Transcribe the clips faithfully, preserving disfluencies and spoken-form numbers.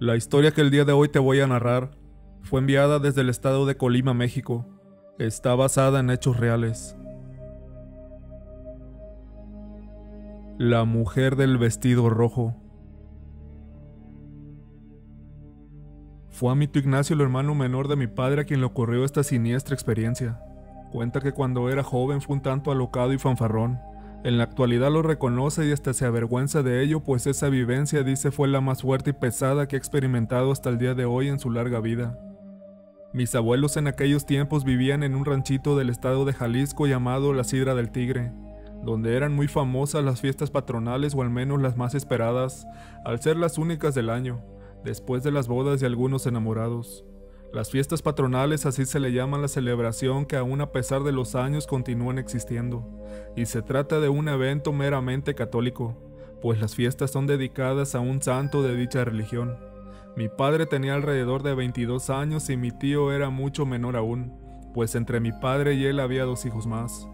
La historia que el día de hoy te voy a narrar fue enviada desde el estado de Colima, México. Está basada en hechos reales. La mujer del vestido rojo. Fue a mi tío Ignacio, el hermano menor de mi padre, a quien le ocurrió esta siniestra experiencia. Cuenta que cuando era joven fue un tanto alocado y fanfarrón. En la actualidad lo reconoce y hasta se avergüenza de ello, pues esa vivencia, dice, fue la más fuerte y pesada que ha experimentado hasta el día de hoy en su larga vida. Mis abuelos en aquellos tiempos vivían en un ranchito del estado de Jalisco llamado La Sidra del Tigre, donde eran muy famosas las fiestas patronales, o al menos las más esperadas, al ser las únicas del año, después de las bodas de algunos enamorados. Las fiestas patronales, así se le llama la celebración que aún a pesar de los años continúan existiendo, y se trata de un evento meramente católico, pues las fiestas son dedicadas a un santo de dicha religión. Mi padre tenía alrededor de veintidós años y mi tío era mucho menor aún, pues entre mi padre y él había dos hijos más.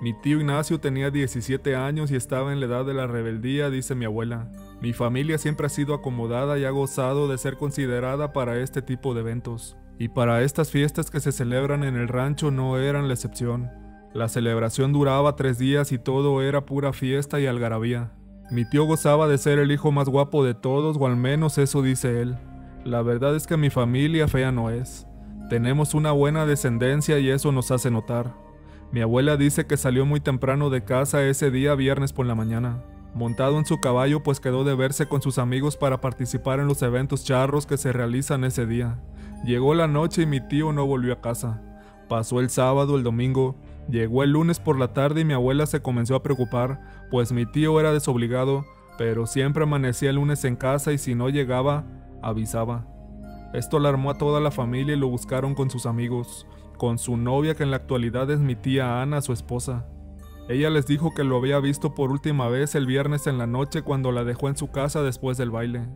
Mi tío Ignacio tenía diecisiete años y estaba en la edad de la rebeldía, dice mi abuela. Mi familia siempre ha sido acomodada y ha gozado de ser considerada para este tipo de eventos. Y para estas fiestas que se celebran en el rancho no eran la excepción. La celebración duraba tres días y todo era pura fiesta y algarabía. Mi tío gozaba de ser el hijo más guapo de todos, o al menos eso dice él. La verdad es que mi familia fea no es. Tenemos una buena descendencia y eso nos hace notar. Mi abuela dice que salió muy temprano de casa ese día, viernes por la mañana, montado en su caballo, pues quedó de verse con sus amigos para participar en los eventos charros que se realizan ese día. Llegó la noche y mi tío no volvió a casa. Pasó el sábado, el domingo, llegó el lunes por la tarde y mi abuela se comenzó a preocupar, pues mi tío era desobligado, pero siempre amanecía el lunes en casa y si no llegaba, avisaba. Esto alarmó a toda la familia y lo buscaron con sus amigos, con su novia, que en la actualidad es mi tía Ana, su esposa. Ella les dijo que lo había visto por última vez el viernes en la noche cuando la dejó en su casa después del baile.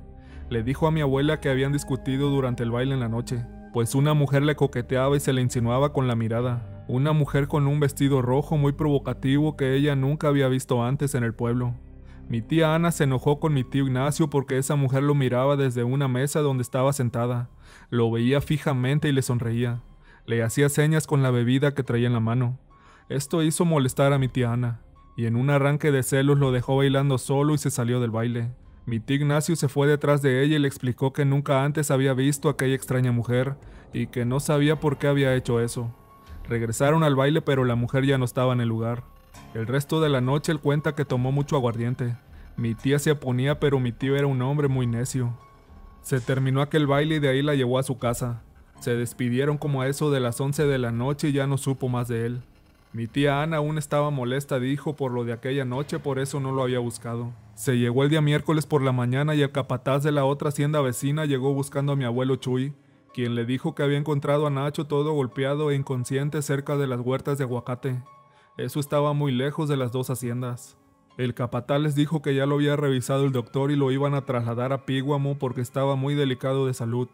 Le dijo a mi abuela que habían discutido durante el baile en la noche, pues una mujer le coqueteaba y se le insinuaba con la mirada, una mujer con un vestido rojo muy provocativo que ella nunca había visto antes en el pueblo. Mi tía Ana se enojó con mi tío Ignacio porque esa mujer lo miraba desde una mesa donde estaba sentada, lo veía fijamente y le sonreía. Le hacía señas con la bebida que traía en la mano. Esto hizo molestar a mi tía Ana, y en un arranque de celos lo dejó bailando solo y se salió del baile. Mi tío Ignacio se fue detrás de ella y le explicó que nunca antes había visto a aquella extraña mujer, y que no sabía por qué había hecho eso. Regresaron al baile, pero la mujer ya no estaba en el lugar. El resto de la noche él cuenta que tomó mucho aguardiente. Mi tía se oponía, pero mi tío era un hombre muy necio. Se terminó aquel baile y de ahí la llevó a su casa. Se despidieron como a eso de las once de la noche y ya no supo más de él. Mi tía Ana aún estaba molesta, dijo, por lo de aquella noche, por eso no lo había buscado. Se llegó el día miércoles por la mañana y el capataz de la otra hacienda vecina llegó buscando a mi abuelo Chuy, quien le dijo que había encontrado a Nacho todo golpeado e inconsciente cerca de las huertas de aguacate. Eso estaba muy lejos de las dos haciendas. El capataz les dijo que ya lo había revisado el doctor y lo iban a trasladar a Píguamo porque estaba muy delicado de salud.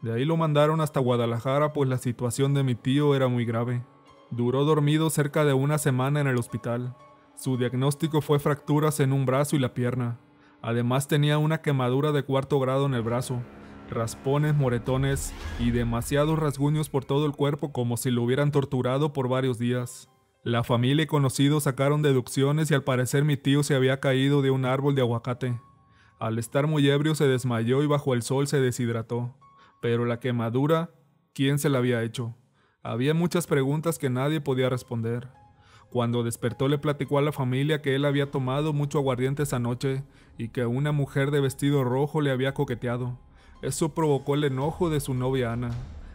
De ahí lo mandaron hasta Guadalajara, pues la situación de mi tío era muy grave. Duró dormido cerca de una semana en el hospital. Su diagnóstico fue fracturas en un brazo y la pierna. Además tenía una quemadura de cuarto grado en el brazo, raspones, moretones y demasiados rasguños por todo el cuerpo, como si lo hubieran torturado por varios días. La familia y conocidos sacaron deducciones y al parecer mi tío se había caído de un árbol de aguacate. Al estar muy ebrio se desmayó y bajo el sol se deshidrató. Pero la quemadura, ¿quién se la había hecho? Había muchas preguntas que nadie podía responder. Cuando despertó le platicó a la familia que él había tomado mucho aguardiente esa noche y que una mujer de vestido rojo le había coqueteado. Eso provocó el enojo de su novia Ana.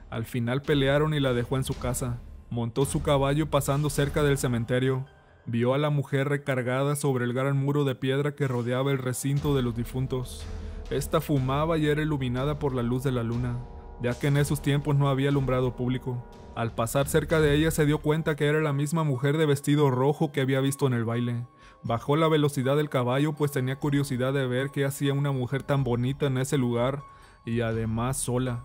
Al final pelearon y la dejó en su casa. Montó su caballo pasando cerca del cementerio. Vio a la mujer recargada sobre el gran muro de piedra que rodeaba el recinto de los difuntos. Esta fumaba y era iluminada por la luz de la luna, ya que en esos tiempos no había alumbrado público. Al pasar cerca de ella se dio cuenta que era la misma mujer de vestido rojo que había visto en el baile. Bajó la velocidad del caballo, pues tenía curiosidad de ver qué hacía una mujer tan bonita en ese lugar y además sola.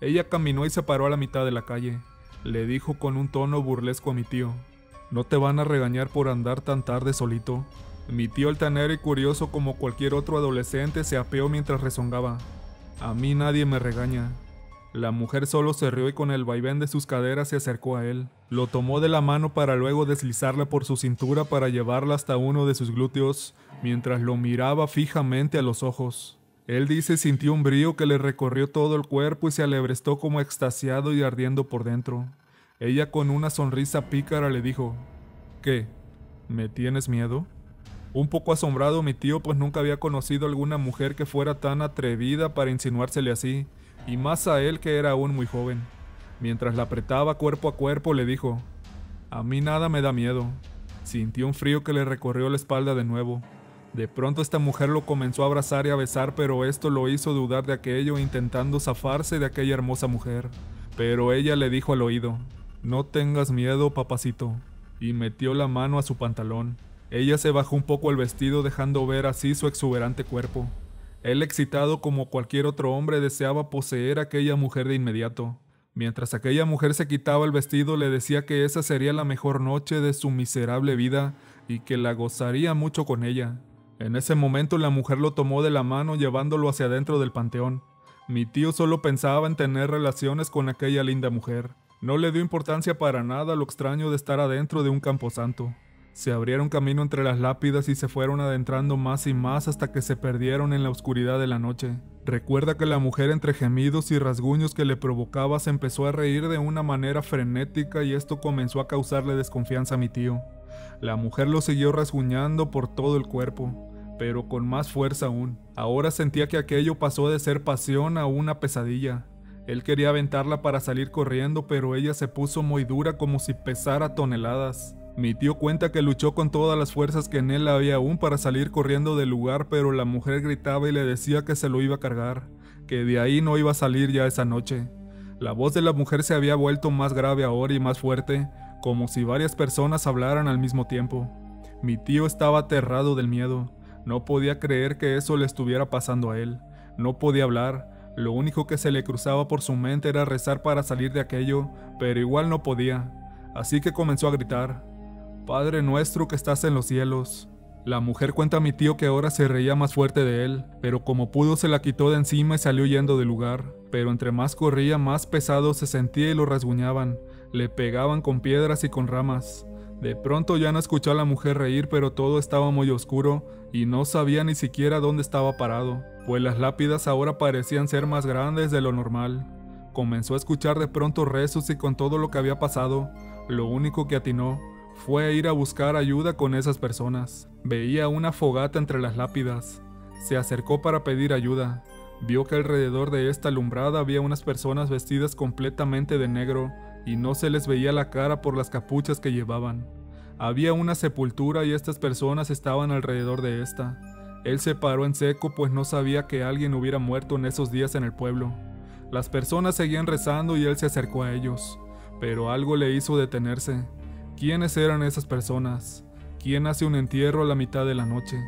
Ella caminó y se paró a la mitad de la calle. Le dijo con un tono burlesco a mi tío: ¿No te van a regañar por andar tan tarde solito? Mi tío, altanero y curioso como cualquier otro adolescente, se apeó mientras rezongaba. A mí nadie me regaña. La mujer solo se rió y con el vaivén de sus caderas se acercó a él. Lo tomó de la mano para luego deslizarla por su cintura para llevarla hasta uno de sus glúteos, mientras lo miraba fijamente a los ojos. Él dice sintió un brío que le recorrió todo el cuerpo y se alebrestó como extasiado y ardiendo por dentro. Ella con una sonrisa pícara le dijo, ¿qué? ¿Me tienes miedo? Un poco asombrado mi tío, pues nunca había conocido alguna mujer que fuera tan atrevida para insinuársele así, y más a él que era aún muy joven. Mientras la apretaba cuerpo a cuerpo le dijo, a mí nada me da miedo. Sintió un frío que le recorrió la espalda de nuevo. De pronto esta mujer lo comenzó a abrazar y a besar, pero esto lo hizo dudar de aquello, intentando zafarse de aquella hermosa mujer. Pero ella le dijo al oído, no tengas miedo, papacito, y metió la mano a su pantalón. Ella se bajó un poco el vestido dejando ver así su exuberante cuerpo. Él, excitado como cualquier otro hombre, deseaba poseer a aquella mujer de inmediato. Mientras aquella mujer se quitaba el vestido, le decía que esa sería la mejor noche de su miserable vida y que la gozaría mucho con ella. En ese momento la mujer lo tomó de la mano llevándolo hacia adentro del panteón. Mi tío solo pensaba en tener relaciones con aquella linda mujer. No le dio importancia para nada a lo extraño de estar adentro de un camposanto. Se abrieron camino entre las lápidas y se fueron adentrando más y más hasta que se perdieron en la oscuridad de la noche. Recuerda que la mujer, entre gemidos y rasguños que le provocaba, se empezó a reír de una manera frenética y esto comenzó a causarle desconfianza a mi tío. La mujer lo siguió rasguñando por todo el cuerpo, pero con más fuerza aún. Ahora sentía que aquello pasó de ser pasión a una pesadilla. Él quería aventarla para salir corriendo, pero ella se puso muy dura como si pesara toneladas. Mi tío cuenta que luchó con todas las fuerzas que en él había aún para salir corriendo del lugar, pero la mujer gritaba y le decía que se lo iba a cargar, que de ahí no iba a salir ya esa noche. La voz de la mujer se había vuelto más grave ahora y más fuerte, como si varias personas hablaran al mismo tiempo. Mi tío estaba aterrado del miedo, no podía creer que eso le estuviera pasando a él, no podía hablar, lo único que se le cruzaba por su mente era rezar para salir de aquello, pero igual no podía, así que comenzó a gritar, Padre nuestro que estás en los cielos. La mujer cuenta a mi tío que ahora se reía más fuerte de él, pero como pudo se la quitó de encima y salió huyendo del lugar. Pero entre más corría, más pesado se sentía y lo rasguñaban, le pegaban con piedras y con ramas. De pronto ya no escuchó a la mujer reír, pero todo estaba muy oscuro y no sabía ni siquiera dónde estaba parado, pues las lápidas ahora parecían ser más grandes de lo normal. Comenzó a escuchar de pronto rezos y con todo lo que había pasado, lo único que atinó fue a ir a buscar ayuda con esas personas. Veía una fogata entre las lápidas. Se acercó para pedir ayuda. Vio que alrededor de esta alumbrada había unas personas vestidas completamente de negro y no se les veía la cara por las capuchas que llevaban. Había una sepultura y estas personas estaban alrededor de esta. Él se paró en seco, pues no sabía que alguien hubiera muerto en esos días en el pueblo. Las personas seguían rezando y él se acercó a ellos, pero algo le hizo detenerse. ¿Quiénes eran esas personas? ¿Quién hace un entierro a la mitad de la noche?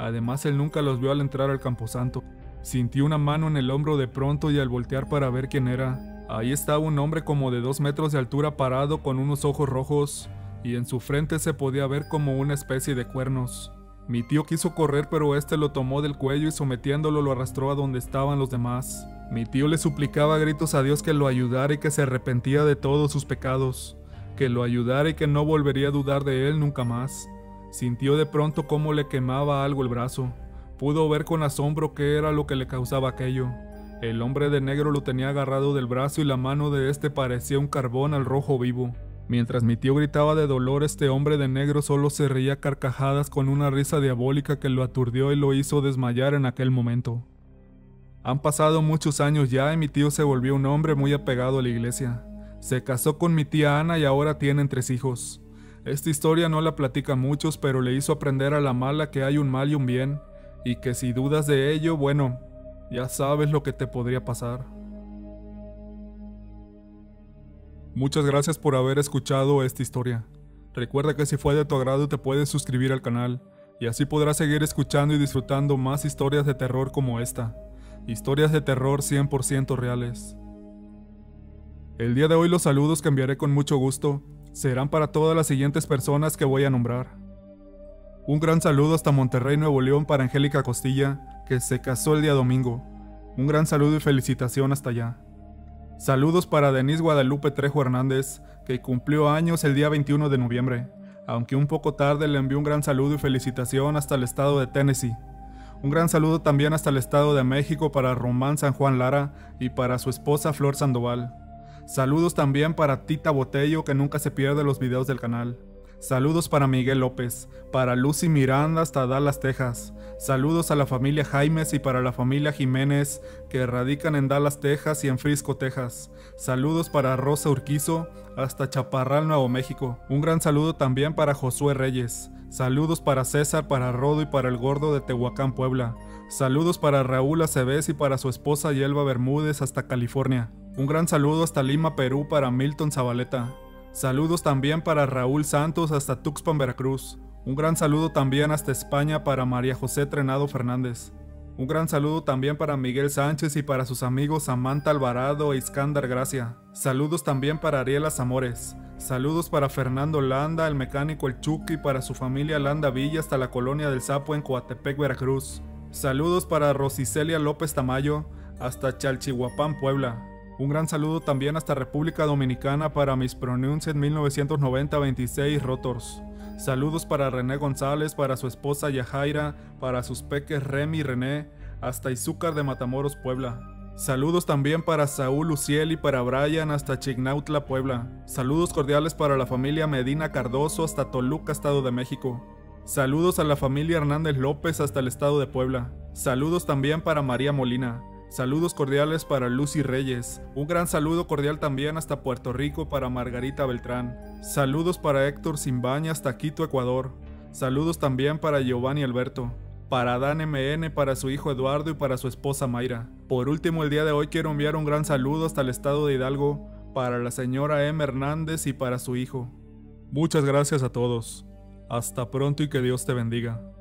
Además, él nunca los vio al entrar al camposanto. Sintió una mano en el hombro de pronto y al voltear para ver quién era, ahí estaba un hombre como de dos metros de altura parado con unos ojos rojos y en su frente se podía ver como una especie de cuernos. Mi tío quiso correr, pero este lo tomó del cuello y sometiéndolo lo arrastró a donde estaban los demás. Mi tío le suplicaba a gritos a Dios que lo ayudara y que se arrepentía de todos sus pecados, que lo ayudara y que no volvería a dudar de él nunca más. Sintió de pronto cómo le quemaba algo el brazo. Pudo ver con asombro qué era lo que le causaba aquello. El hombre de negro lo tenía agarrado del brazo y la mano de este parecía un carbón al rojo vivo. Mientras mi tío gritaba de dolor, este hombre de negro solo se reía a carcajadas con una risa diabólica que lo aturdió y lo hizo desmayar en aquel momento. Han pasado muchos años ya y mi tío se volvió un hombre muy apegado a la iglesia. Se casó con mi tía Ana y ahora tienen tres hijos. Esta historia no la platica muchos, pero le hizo aprender a la mala que hay un mal y un bien, y que si dudas de ello, bueno, ya sabes lo que te podría pasar. Muchas gracias por haber escuchado esta historia. Recuerda que si fue de tu agrado te puedes suscribir al canal, y así podrás seguir escuchando y disfrutando más historias de terror como esta. Historias de terror cien por ciento reales. El día de hoy los saludos que enviaré con mucho gusto serán para todas las siguientes personas que voy a nombrar. Un gran saludo hasta Monterrey, Nuevo León para Angélica Costilla, que se casó el día domingo. Un gran saludo y felicitación hasta allá. Saludos para Denise Guadalupe Trejo Hernández, que cumplió años el día veintiuno de noviembre, aunque un poco tarde le envió un gran saludo y felicitación hasta el estado de Tennessee. Un gran saludo también hasta el estado de México para Román San Juan Lara y para su esposa Flor Sandoval. Saludos también para Tita Botello, que nunca se pierde los videos del canal. Saludos para Miguel López, para Lucy Miranda hasta Dallas, Texas. Saludos a la familia Jaimes y para la familia Jiménez, que radican en Dallas, Texas y en Frisco, Texas. Saludos para Rosa Urquizo hasta Chaparral, Nuevo México. Un gran saludo también para Josué Reyes. Saludos para César, para Rodo y para el Gordo de Tehuacán, Puebla. Saludos para Raúl Aceves y para su esposa Yelva Bermúdez hasta California. Un gran saludo hasta Lima, Perú para Milton Zabaleta. Saludos también para Raúl Santos hasta Tuxpan, Veracruz. Un gran saludo también hasta España para María José Trenado Fernández. Un gran saludo también para Miguel Sánchez y para sus amigos Amanda Alvarado e Iskandar Gracia. Saludos también para Ariela Zamores. Saludos para Fernando Landa, el mecánico El Chucky, para su familia Landa Villa hasta la Colonia del Sapo en Coatepec, Veracruz. Saludos para Rosicelia López Tamayo hasta Chalchihuapán, Puebla. Un gran saludo también hasta República Dominicana para Mis Pronunciados mil novecientos noventa veintiséis Rotors. Saludos para René González, para su esposa Yajaira, para sus peques Remy y René, hasta Izúcar de Matamoros, Puebla. Saludos también para Saúl Luciel y para Brian hasta Chignautla, Puebla. Saludos cordiales para la familia Medina Cardoso hasta Toluca, Estado de México. Saludos a la familia Hernández López hasta el Estado de Puebla. Saludos también para María Molina. Saludos cordiales para Lucy Reyes. Un gran saludo cordial también hasta Puerto Rico para Margarita Beltrán. Saludos para Héctor Simbaña hasta Quito, Ecuador. Saludos también para Giovanni Alberto, para Dan M N, para su hijo Eduardo y para su esposa Mayra. Por último, el día de hoy quiero enviar un gran saludo hasta el estado de Hidalgo para la señora M. Hernández y para su hijo. Muchas gracias a todos. Hasta pronto y que Dios te bendiga.